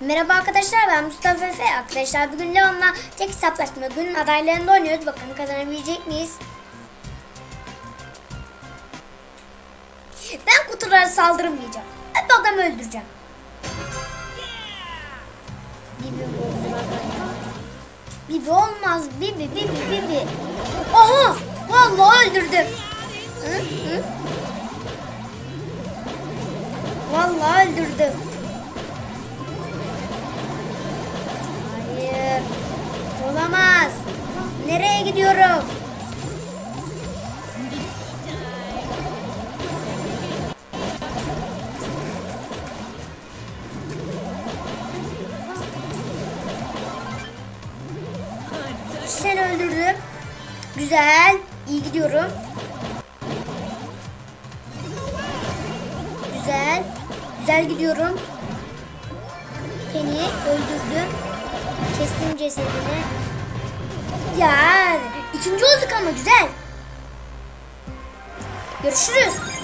Merhaba arkadaşlar, ben Mustafa Efe. Arkadaşlar bugün Leon'la tek hesaplaştırma günün adaylarında oynuyoruz. Bakalım kazanabilecek miyiz? Ben kutulara saldırmayacağım. Hep adamı öldüreceğim. Bibi olmaz. Bibi. Oha! Vallahi öldürdüm. Vallahi öldürdüm. Hayır. Olamaz. Nereye gidiyorum? Sen öldürdüm. Güzel. İyi gidiyorum. Güzel. Güzel gidiyorum. Penny'i öldürdüm. Kestim cesedini. Ya, ikinci olduk ama güzel. Görüşürüz.